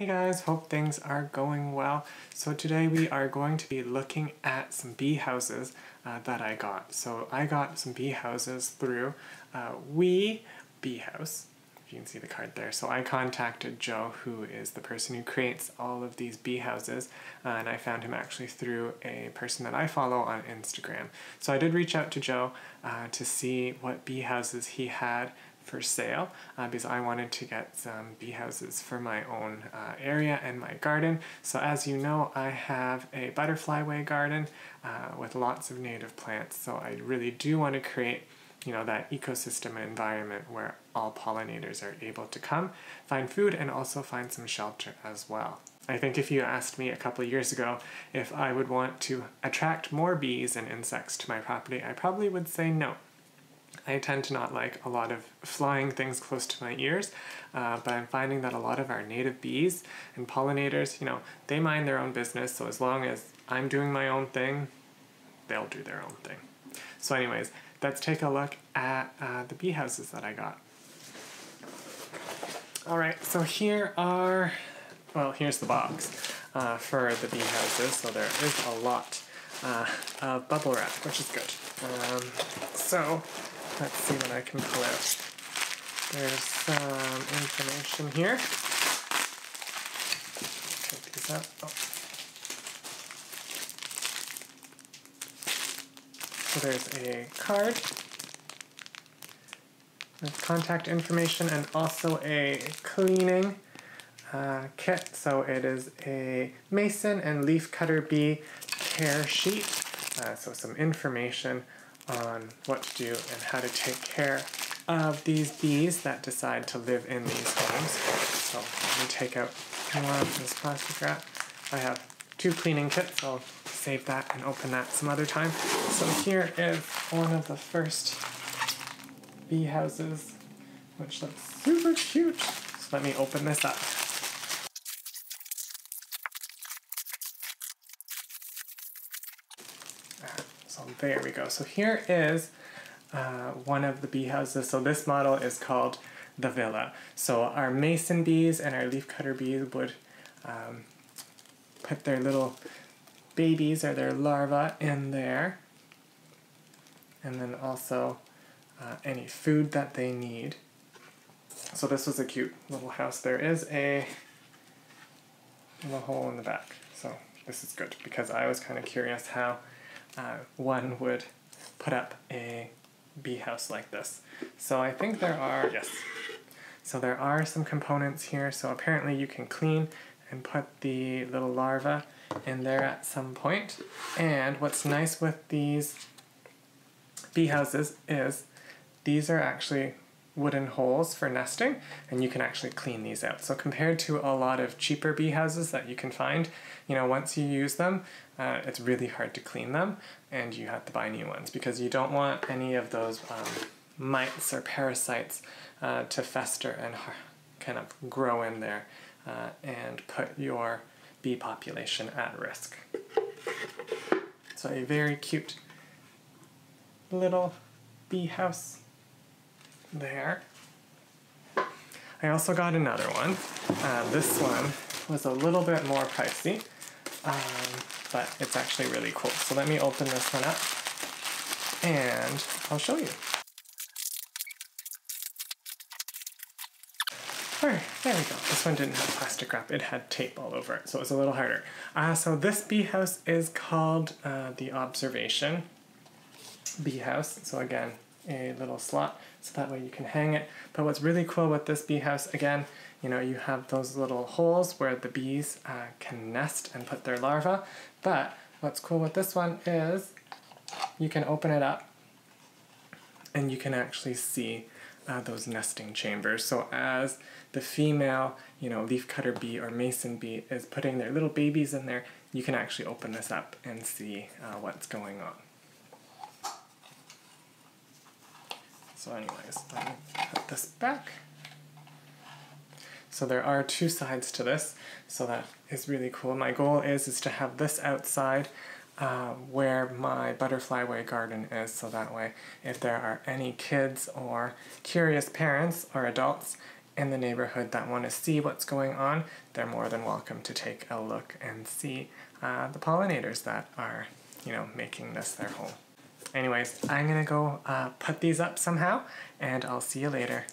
Hey guys, hope things are going well. So today we are going to be looking at some bee houses that I got. So I got some bee houses through WeeBeeHouse. You can see the card there. So I contacted Joe, who is the person who creates all of these bee houses, and I found him actually through a person that I follow on Instagram. So I did reach out to Joe to see what bee houses he had for sale because I wanted to get some bee houses for my own area and my garden. So as you know, I have a Butterflyway garden with lots of native plants, so I really do want to create, you know, that ecosystem and environment where all pollinators are able to come, find food, and also find some shelter as well. I think if you asked me a couple of years ago if I would want to attract more bees and insects to my property, I probably would say no. I tend to not like a lot of flying things close to my ears, but I'm finding that a lot of our native bees and pollinators, you know, they mind their own business, so as long as I'm doing my own thing, they'll do their own thing. So anyways, let's take a look at the bee houses that I got. Alright, so here are, well, here's the box for the bee houses, so there is a lot of bubble wrap, which is good. So let's see what I can pull out. There's some information here. Take these out. Oh. So there's a card with contact information and also a cleaning kit. So it is a Mason and Leafcutter bee care sheet. So some information on what to do and how to take care of these bees that decide to live in these homes. So let me take out more of this plastic wrap. I have two cleaning kits. I'll save that and open that some other time. So here is one of the first bee houses, which looks super cute. So let me open this up. So there we go. So here is one of the bee houses. So this model is called the Villa. So our Mason bees and our Leafcutter bees would put their little babies or their larvae in there, and then also any food that they need. So this was a cute little house. There is a little hole in the back. So this is good because I was kind of curious how one would put up a bee house like this. So I think there are, yes, so there are some components here. So apparently you can clean and put the little larvae in there at some point. And what's nice with these bee houses is these are actually wooden holes for nesting, and you can actually clean these out. So compared to a lot of cheaper bee houses that you can find, you know, once you use them, it's really hard to clean them, and you have to buy new ones because you don't want any of those mites or parasites to fester and kind of grow in there and put your bee population at risk. So a very cute little bee house there. I also got another one. This one was a little bit more pricey, but it's actually really cool. So let me open this one up and I'll show you. Alright, there we go. This one didn't have plastic wrap, it had tape all over it, so it was a little harder. So this bee house is called the Observation Bee House. So again, a little slot so that way you can hang it. But what's really cool with this bee house, again, you know, you have those little holes where the bees can nest and put their larvae. But what's cool with this one is you can open it up and you can actually see those nesting chambers. So as the female, you know, Leafcutter bee or Mason bee is putting their little babies in there, you can actually open this up and see what's going on. So anyways, let me put this back. So there are two sides to this, so that is really cool. My goal is to have this outside where my Butterflyway garden is, so that way if there are any kids or curious parents or adults in the neighborhood that want to see what's going on, they're more than welcome to take a look and see the pollinators that are, you know, making this their home. Anyways, I'm gonna go put these up somehow, and I'll see you later.